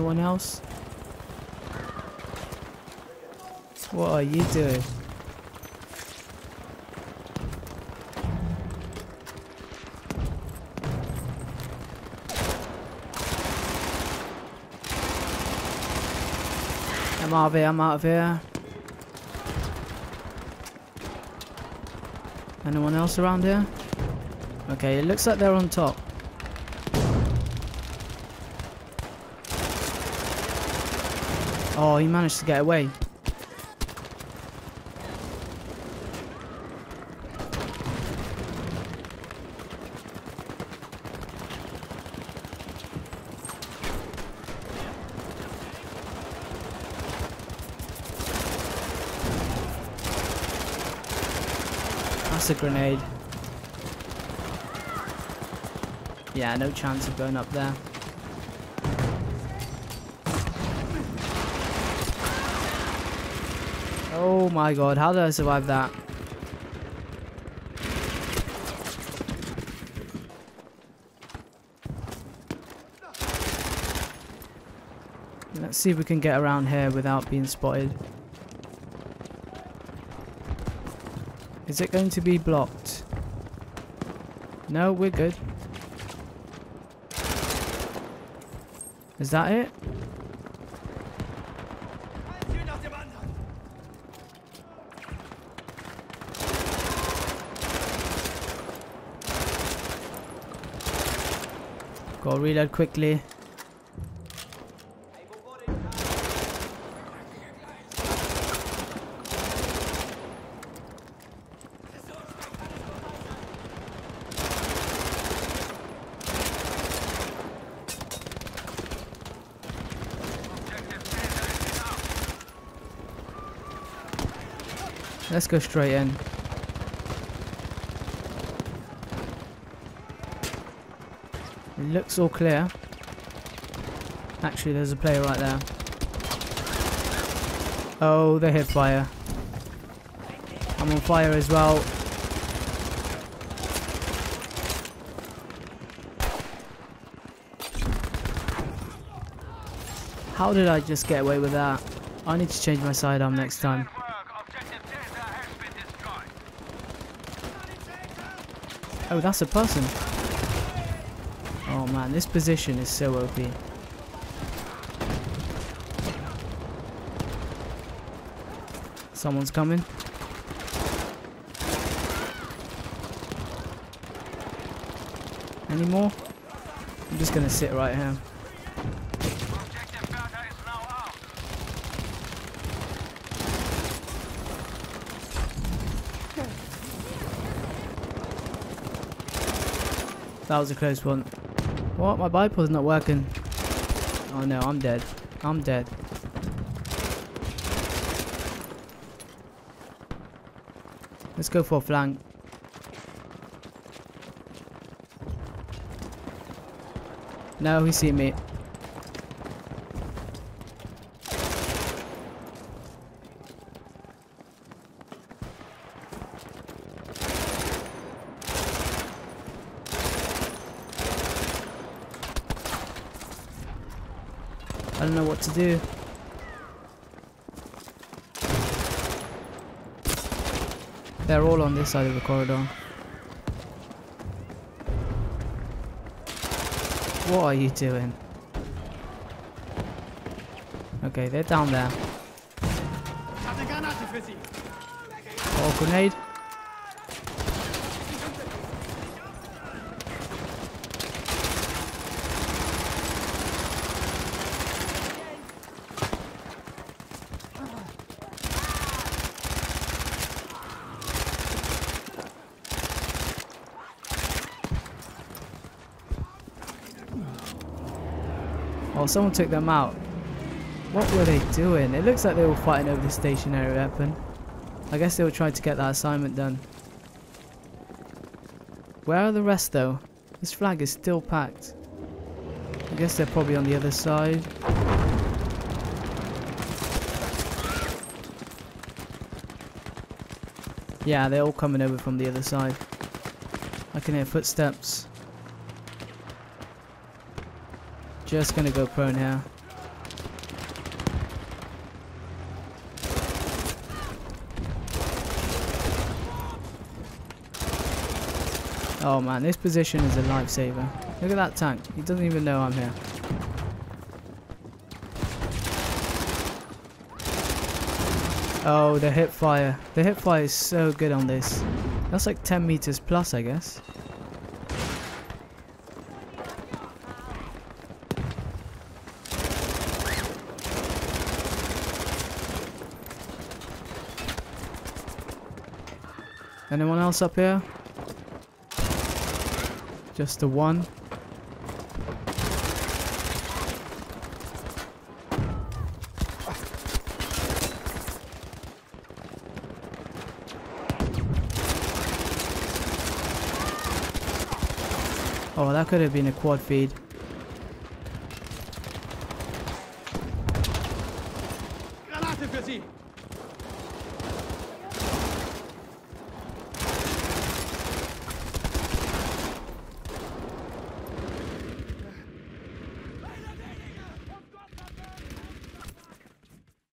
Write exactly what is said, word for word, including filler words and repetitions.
anyone else? What are you doing? I'm out of here, I'm out of here. Anyone else around here? Okay, it looks like they're on top. Oh, he managed to get away. That's a grenade. Yeah, no chance of going up there. Oh my god, how did I survive that? Let's see if we can get around here without being spotted. Is it going to be blocked? No, we're good. Is that it? Got to reload quickly. Let's go straight in. It looks all clear. Actually, there's a player right there. Oh, they hit fire. I'm on fire as well. How did I just get away with that? I need to change my sidearm next time. Oh, that's a person. Oh man, this position is so O P. Someone's coming. Any more? I'm just gonna sit right here. That was a close one. What? My bipod's not working. Oh no, I'm dead. I'm dead. Let's go for a flank. No, he see me. I don't know what to do. They're all on this side of the corridor. What are you doing? Okay, they're down there. Oh, grenade. Oh, someone took them out. What were they doing? It looks like they were fighting over the stationary weapon. I guess they were trying to get that assignment done. Where are the rest though? This flag is still packed. I guess they're probably on the other side. Yeah, they're all coming over from the other side. I can hear footsteps. Just gonna go prone here. Oh man, this position is a lifesaver. Look at that tank. He doesn't even know I'm here. Oh, the hip fire. The hip fire is so good on this. That's like ten meters plus, I guess. Anyone else up here? Just the one. Oh, that could have been a quad feed.